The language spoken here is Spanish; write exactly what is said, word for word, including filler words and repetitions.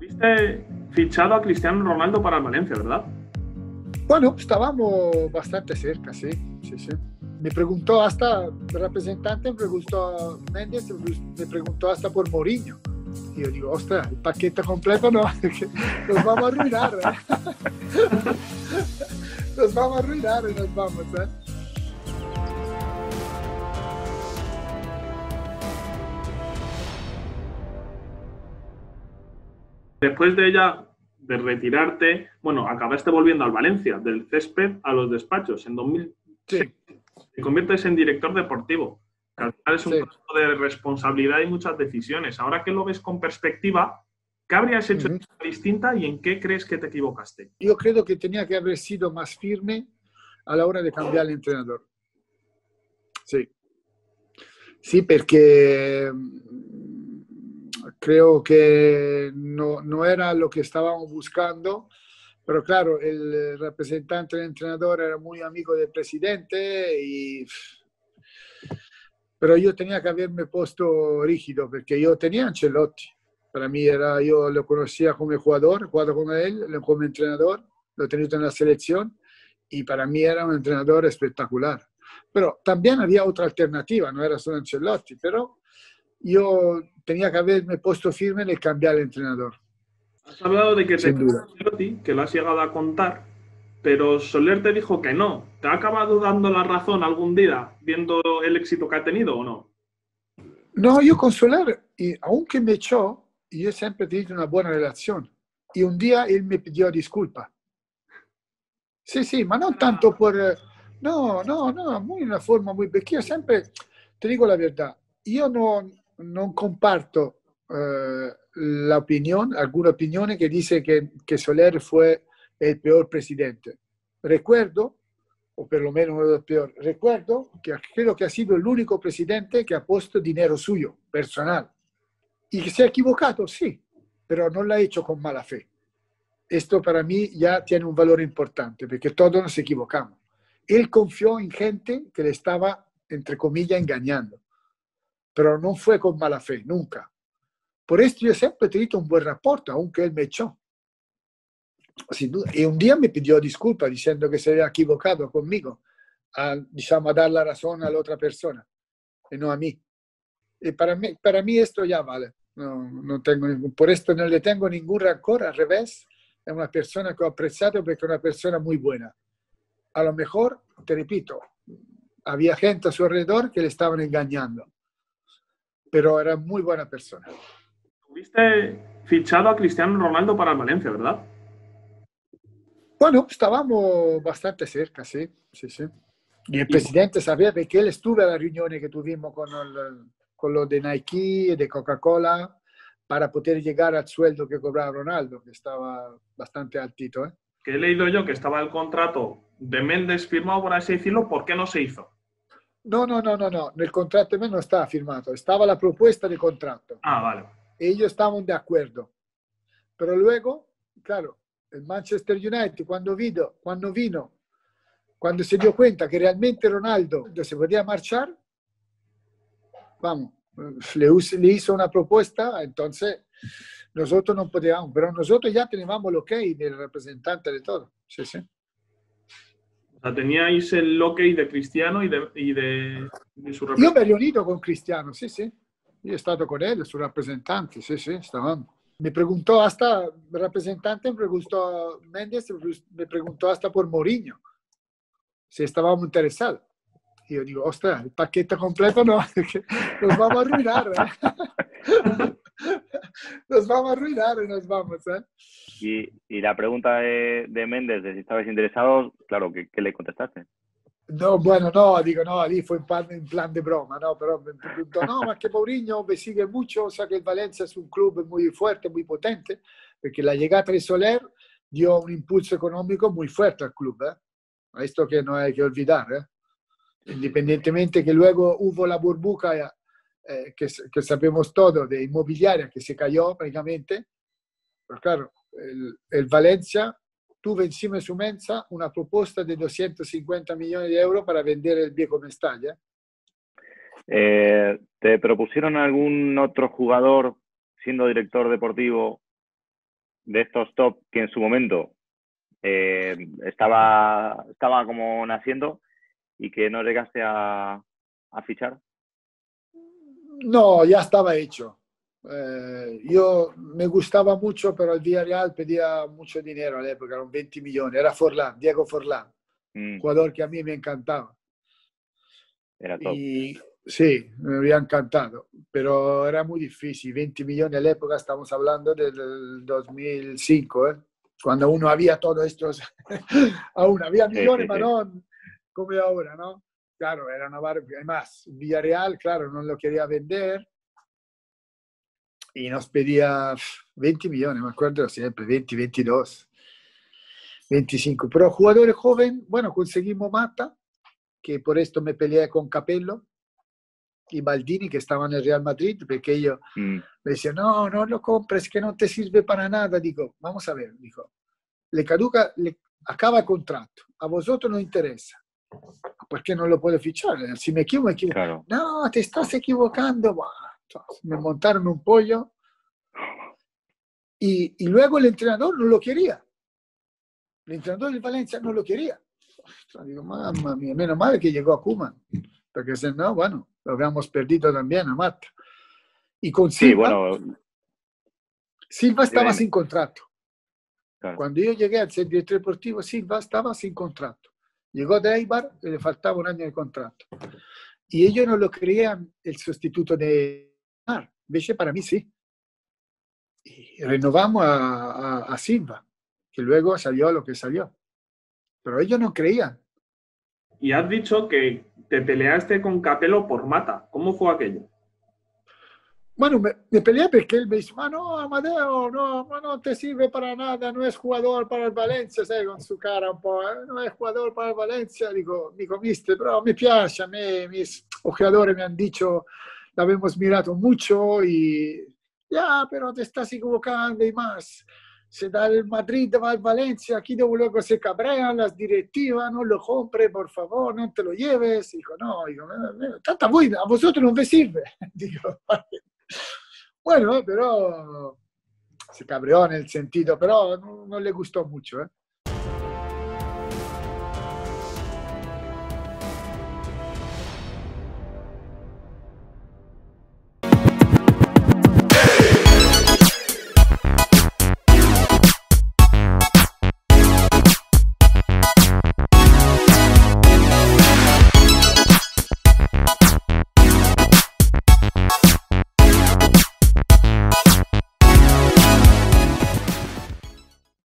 Tuviste fichado a Cristiano Ronaldo para el Valencia, ¿verdad? Bueno, estábamos bastante cerca, sí, sí, sí. Me preguntó hasta, el representante me preguntó, Mendes me preguntó hasta por Mourinho. Y yo digo, ostras, el paquete completo no, nos vamos a arruinar, ¿eh? Nos vamos a arruinar y nos vamos, ¿eh? Después de ella, de retirarte, bueno, acabaste volviendo al Valencia, del césped a los despachos. En dos mil seis sí. Te conviertes en director deportivo. Que al final es un puesto sí. de responsabilidad y muchas decisiones. Ahora que lo ves con perspectiva, ¿qué habrías hecho uh-huh. distinta y en qué crees que te equivocaste? Yo creo que tenía que haber sido más firme a la hora de cambiar el entrenador. Sí. Sí, porque... creo que no, no era lo que estábamos buscando, pero claro, el representante del entrenador era muy amigo del presidente, y... pero yo tenía que haberme puesto rígido, porque yo tenía Ancelotti. Para mí era, yo lo conocía como jugador, jugaba con él, como entrenador, lo he tenido en la selección, y para mí era un entrenador espectacular. Pero también había otra alternativa, no era solo Ancelotti, pero... yo tenía que haberme puesto firme en el cambiar el entrenador. Has hablado de que te Ancelotti, que lo has llegado a contar, pero Soler te dijo que no. ¿Te ha acabado dando la razón algún día, viendo el éxito que ha tenido o no? No, yo con Soler, y aunque me echó, yo siempre he tenido una buena relación. Y un día él me pidió disculpa. Sí, sí, pero no tanto por... No, no, no, muy una forma muy... Porque yo siempre, te digo la verdad, yo no... no comparto eh, la opinión, alguna opinión que dice que, que Soler fue el peor presidente. Recuerdo, o por lo menos uno de los peores, recuerdo que creo que ha sido el único presidente que ha puesto dinero suyo, personal. Y que se ha equivocado, sí, pero no lo ha hecho con mala fe. Esto para mí ya tiene un valor importante, porque todos nos equivocamos. Él confió en gente que le estaba, entre comillas, engañando. Pero no fue con mala fe, nunca. Por esto yo siempre he tenido un buen reporte, aunque él me echó. Sin duda. Y un día me pidió disculpas diciendo que se había equivocado conmigo, a, digamos, a dar la razón a la otra persona, y no a mí. Y para mí, para mí esto ya vale. No, no tengo ningún, por esto no le tengo ningún rencor, al revés. Es una persona que he apreciado porque es una persona muy buena. A lo mejor, te repito, había gente a su alrededor que le estaban engañando. Pero era muy buena persona. Tuviste fichado a Cristiano Ronaldo para el Valencia, ¿verdad? Bueno, estábamos bastante cerca, sí, sí, sí. Y el presidente sabía, porque él estuvo en las reuniones que tuvimos con, el, con los de Nike, de Coca-Cola, para poder llegar al sueldo que cobraba Ronaldo, que estaba bastante altito, ¿eh? Que he leído yo que estaba el contrato de Mendes firmado, por así decirlo, ¿por qué no se hizo? No, no, no, no, no. El contrato no estaba firmado, estaba la propuesta de contrato. Ah, vale. Ellos estaban de acuerdo. Pero luego, claro, el Manchester United cuando vino, cuando vino, cuando se dio cuenta que realmente Ronaldo se podía marchar, vamos, le, le hizo una propuesta, entonces nosotros no podíamos, pero nosotros ya teníamos el ok del representante de todo. Sí, sí. O sea, teníais el ok de Cristiano y de, y de, de su representante. Yo me he reunido con Cristiano, sí, sí. Yo he estado con él, su representante, sí, sí, estábamos. Me preguntó hasta, el representante me preguntó, Mendes me preguntó hasta por Mourinho, si estábamos interesados. Y yo digo, ostras, el paquete completo no, nos vamos a arruinar, ¿eh? Nos vamos a arruinar y nos vamos, ¿eh? Y, y la pregunta de, de Mendes, de si estabais interesados, claro, ¿qué, qué le contestaste? No, bueno, no, digo, no, ahí fue en plan, en plan de broma, no, pero me preguntó, no, más que Mourinho me sigue mucho, o sea que el Valencia es un club muy fuerte, muy potente, porque la llegada de Soler dio un impulso económico muy fuerte al club, ¿eh? Esto que no hay que olvidar, ¿eh? Independientemente que luego hubo la burbuja, eh, que, que sabemos todo, de inmobiliaria, que se cayó prácticamente, pero claro, el, el Valencia tuvo encima de su mesa una propuesta de doscientos cincuenta millones de euros para vender el viejo Mestalla. Eh, ¿Te propusieron algún otro jugador siendo director deportivo de estos top que en su momento eh, estaba, estaba como naciendo y que no llegaste a, a fichar? No, ya estaba hecho. Eh, yo me gustaba mucho, pero el Villarreal pedía mucho dinero a la época, eran veinte millones. Era Forlán, Diego Forlán, mm. jugador que a mí me encantaba. Era top. Y, sí, me había encantado, pero era muy difícil. veinte millones a la época, estamos hablando del dos mil cinco, ¿eh? Cuando uno había todos estos, aún había millones, pero no como ahora, ¿no? Claro, era una barba. Además, Villarreal, claro, no lo quería vender. Y nos pedía veinte millones, me acuerdo siempre, veinte, veintidós, veinticinco. Pero jugadores jóvenes, bueno, conseguimos Mata, que por esto me peleé con Capello y Baldini, que estaban en el Real Madrid, porque ellos mm. me decían, no, no lo compres, que no te sirve para nada. Digo, vamos a ver, dijo, le caduca, le acaba el contrato, a vosotros no interesa. ¿Por qué no lo puedo fichar? Si me equivoco, me equivoco. Claro. No, te estás equivocando, va. Me montaron un pollo y, y luego el entrenador no lo quería. El entrenador del Valencia no lo quería. Yo digo, mamá mía, menos mal que llegó a Koeman, porque si no, bueno, lo habíamos perdido también a Mata. Y con Silva, sí, bueno, Silva estaba sin contrato. Claro. Cuando yo llegué al centro deportivo, Silva estaba sin contrato. Llegó de Eibar y le faltaba un año de contrato. Y ellos no lo creían el sustituto de Mar. Veche para mí sí. Y renovamos a, a, a Silva, que luego salió lo que salió. Pero ellos no creían. Y has dicho que te peleaste con Capello por Mata. ¿Cómo fue aquello? Bueno, me, me peleé porque él me dice, ah, no, Amadeo, no, no te sirve para nada, no es jugador para el Valencia, ¿sabes? Con su cara un poco, no es jugador para el Valencia. Digo, me comiste, pero me piace, me, mis ojeadores me han dicho, la hemos mirado mucho y ya, pero te estás equivocando y más. Se da el Madrid, va al Valencia, aquí luego se cabrean las directivas, no lo compre, por favor, no te lo lleves. Digo, no, digo, tanta buena, a vosotros no me sirve. Digo, bueno, pero se cabreó en el sentido, pero no, no le gustó mucho, ¿eh?